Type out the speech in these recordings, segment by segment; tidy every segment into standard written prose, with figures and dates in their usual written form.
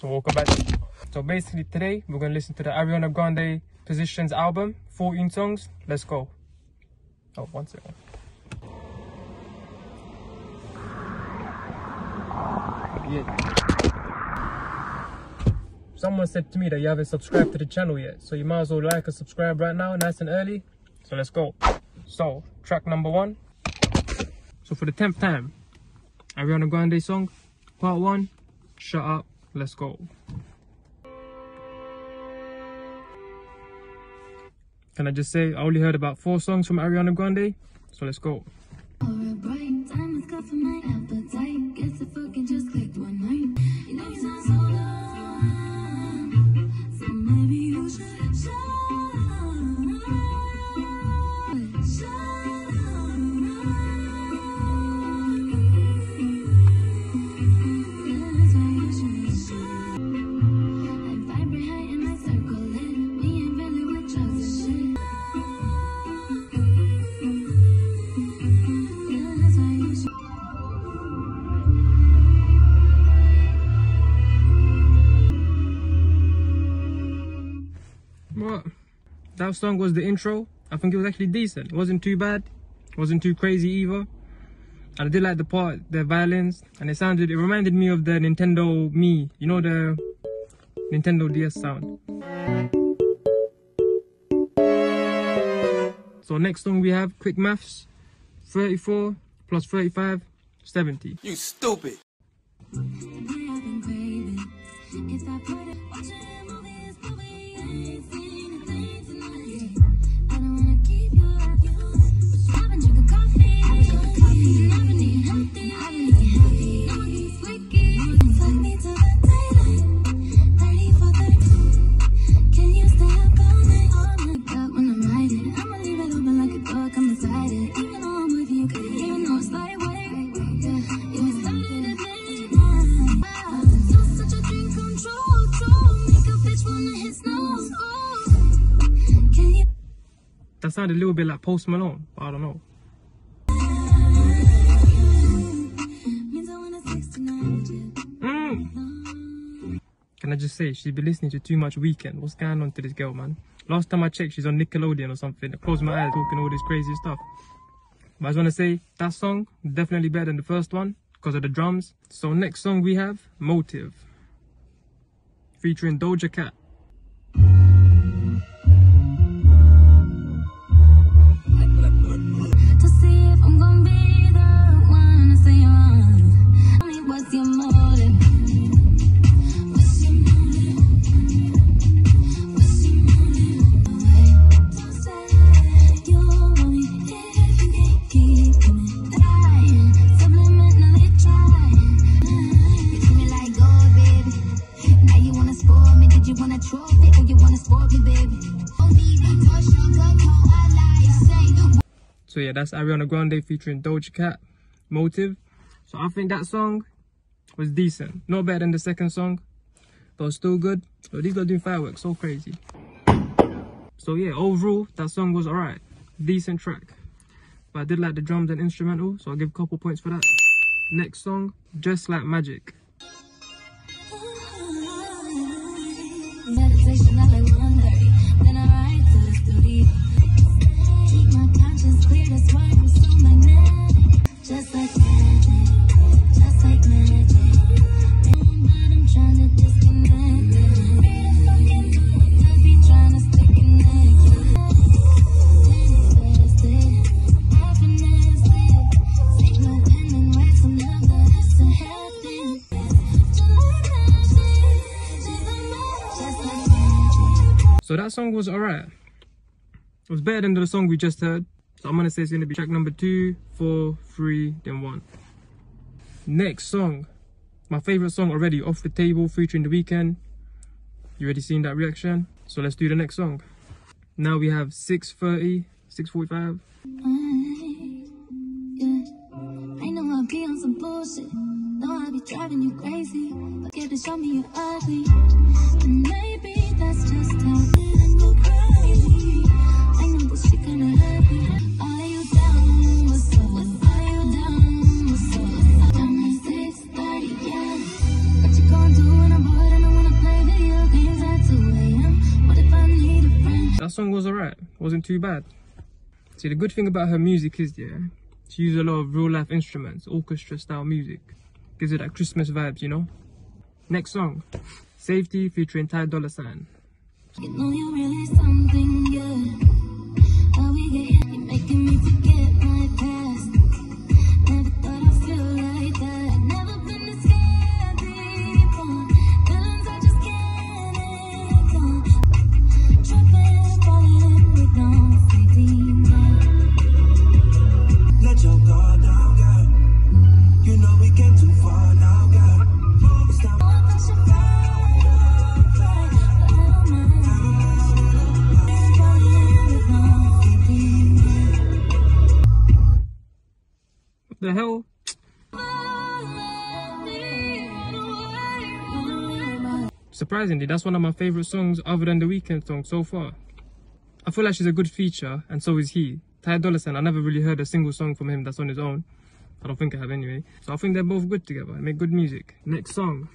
So welcome back. So basically today we're going to listen to the Ariana Grande Positions album, 14 songs. Let's go. Oh, one second. Yeah. Someone said to me that you haven't subscribed to the channel yet, so you might as well like and subscribe right now, nice and early. So let's go. So track number one. So for the 10th time, Ariana Grande song, part one, Shut Up, let's go. Can I just say, I only heard about 4 songs from Ariana Grande, so let's go. That song was the intro. I think it was actually decent. It wasn't too bad, it wasn't too crazy either. And I did like the part, the violins, and it reminded me of the Nintendo Mii, you know, the Nintendo DS sound. So next song we have, quick maths, 34 plus 35, 70. You stupid. That sounded a little bit like Post Malone, but I don't know. Can I just say, she's been listening to too much Weeknd. What's going on to this girl, man? Last time I checked, she's on Nickelodeon or something. I closed my eyes talking all this crazy stuff. But I just want to say, that song, definitely better than the first one, because of the drums. So next song we have, Motive, featuring Doja Cat. So yeah, that's Ariana Grande featuring Doja Cat, Motive. So I think that song was decent. Not better than the second song, but still good. So these guys doing fireworks, so crazy. So yeah, overall, that song was alright. Decent track. But I did like the drums and instrumental, so I'll give a couple points for that. Next song, Just Like Magic. So that song was alright. It was better than the song we just heard. So I'm gonna say it's gonna be track number 2, 4, 3, then 1. Next song, my favorite song already, Off the Table featuring The Weeknd. You already seen that reaction? So let's do the next song. Now we have 6:30, 6:45. I know I'll be on some bullshit. No, I'll be driving you crazy. But get to show me you're ugly. And maybe that's just how. that song was alright, wasn't too bad. See, the good thing about her music is, yeah, she uses a lot of real life instruments, orchestra style music. Gives it that Christmas vibes, you know? Next song, Safety featuring Ty Dolla Sign. You know you're really something good. How we get here, you're making me forget my past. Never thought I'd feel like that. Never been to scared before. Feelings I just can't ignore. Tripping, falling, we don't see demons. Let your guard down, girl. You know we get too far now, girl. Focus down. The hell? Surprisingly, that's one of my favourite songs other than the Weeknd song so far. I feel like she's a good feature, and so is he. Ty Dolla Sign, I never really heard a single song from him that's on his own. I don't think I have anyway. So I think they're both good together, they make good music. Next song.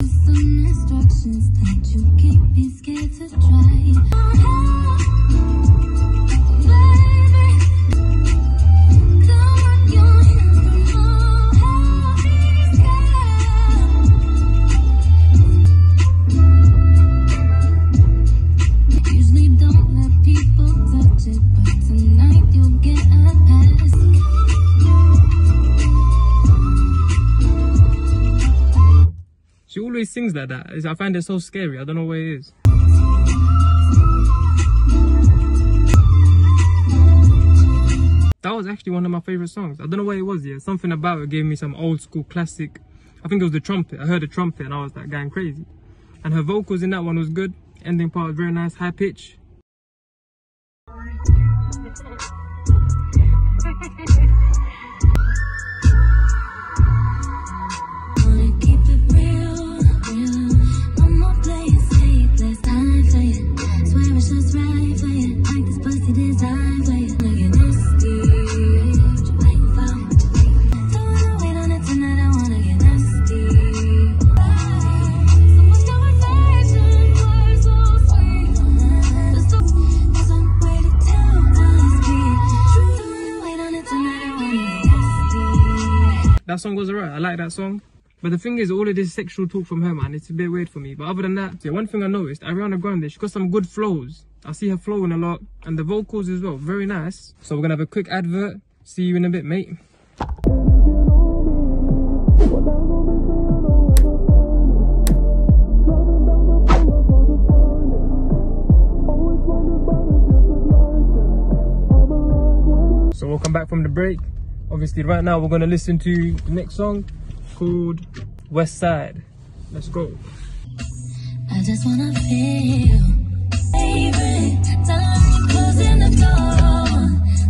Some instructions that you can't be scared to try. She always sings like that. I find it so scary. I don't know what it is. That was actually one of my favorite songs. I don't know what it was, yeah. Something about it gave me some old school classic. I think it was the trumpet. I heard the trumpet and I was like going crazy. And her vocals in that one was good. Ending part was very nice, high pitch. That song was alright, I like that song. But the thing is, all of this sexual talk from her, man, it's a bit weird for me. But other than that, yeah, one thing I noticed, Ariana Grande, she's got some good flows. I see her flowing a lot, and the vocals as well, very nice. So we're gonna have a quick advert. See you in a bit, mate. So we'll come back from the break. Obviously right now we're going to listen to the next song called West Side. Let's go. I just want to feel favorite time closing the door.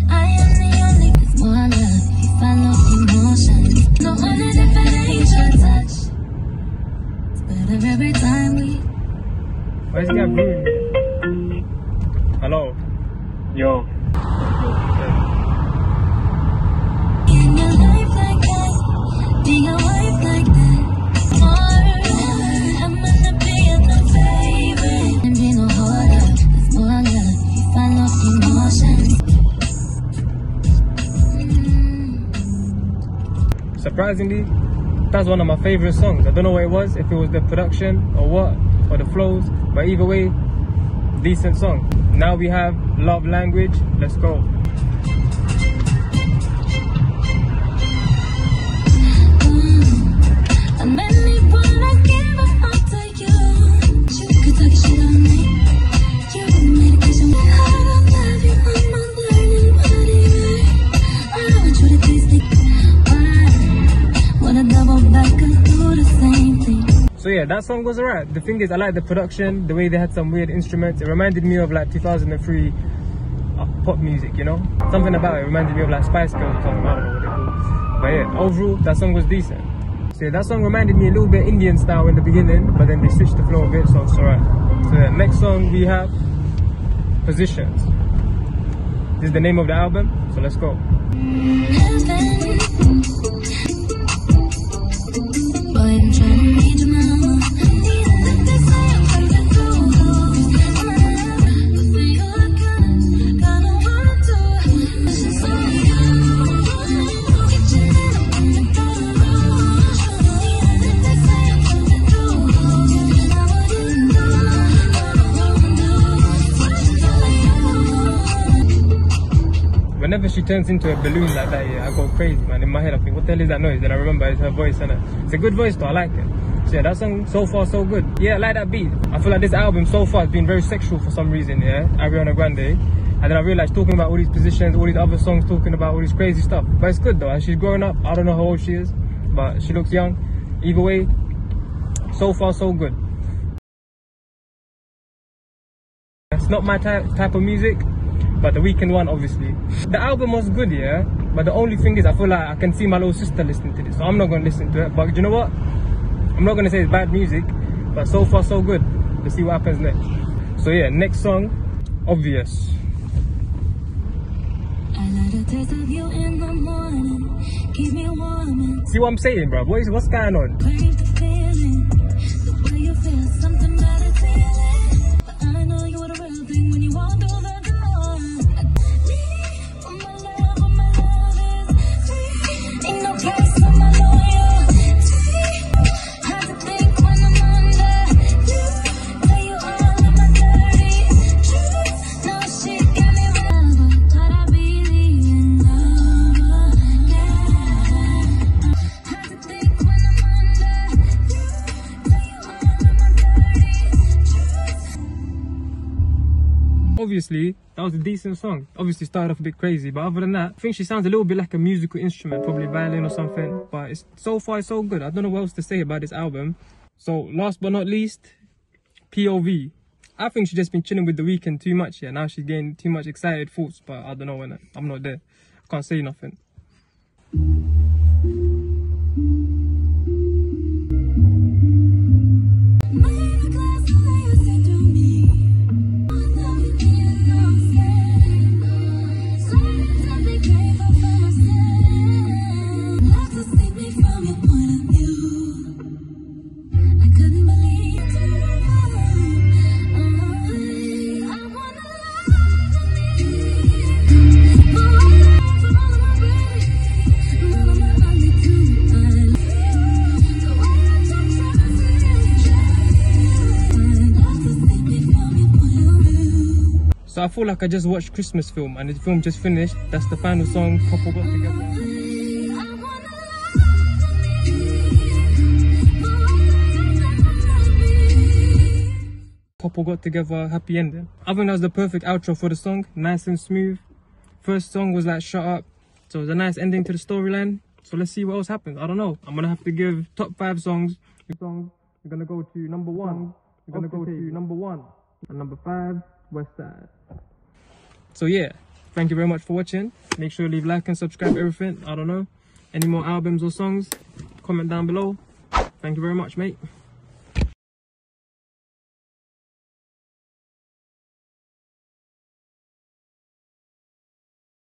I am the only cause more love if I love emotion. No other definition touch. It's better every time we. Where's the guy? Hello. Yo. Surprisingly, that's one of my favorite songs. I don't know what it was, if it was the production or what, or the flows, but either way, decent song. Now we have Love Language. Let's go. So yeah, that song was alright. The thing is, I like the production, the way they had some weird instruments. It reminded me of like 2003 pop music, you know? Something about it reminded me of like Spice Girls or something, I don't know what it was. But yeah, overall, that song was decent. So yeah, that song reminded me a little bit Indian style in the beginning, but then they switched the flow a bit, so it's alright. So yeah, next song we have Positions. This is the name of the album, so let's go. whenever she turns into a balloon like that, yeah, I go crazy, man. In my head, I think, what the hell is that noise? Then I remember it's her voice, and it's a good voice, though. I like it. So yeah, that song so far so good. Yeah, I like that beat. I feel like this album so far has been very sexual for some reason. Yeah, Ariana Grande. And then I realized talking about all these positions, all these other songs, talking about all this crazy stuff. But it's good though. She's growing up. I don't know how old she is, but she looks young. Either way, so far so good. It's not my type of music, but the Weeknd one, obviously. The album was good, yeah. But the only thing is, I feel like I can see my little sister listening to this, so I'm not gonna listen to it. But you know what? I'm not gonna say it's bad music, but so far so good. Let's see what happens next. So yeah, next song, Obvious. Taste of you in the morning, keep me warm. See what I'm saying, bro? What's going on? Obviously, that was a decent song. Obviously started off a bit crazy, but other than that, I think she sounds a little bit like a musical instrument, probably violin or something, but it's so far so good. I don't know what else to say about this album. So last but not least, POV. I think she's just been chilling with The Weeknd too much, yeah. Now she's getting too much excited thoughts, but I don't know when I'm not there. I can't say nothing. I feel like I just watched Christmas film and the film just finished. That's the final song, couple got together. Couple got together, happy ending. I think that was the perfect outro for the song, nice and smooth. First song was like Shut Up, so it was a nice ending to the storyline. So let's see what else happens. I don't know. I'm gonna have to give top 5 songs. You're gonna go to number 1. You're gonna go to number 1 and number 5. West Side. So yeah, thank you very much for watching. Make sure to leave like and subscribe, everything. I don't know, any more albums or songs, comment down below. Thank you very much, mate.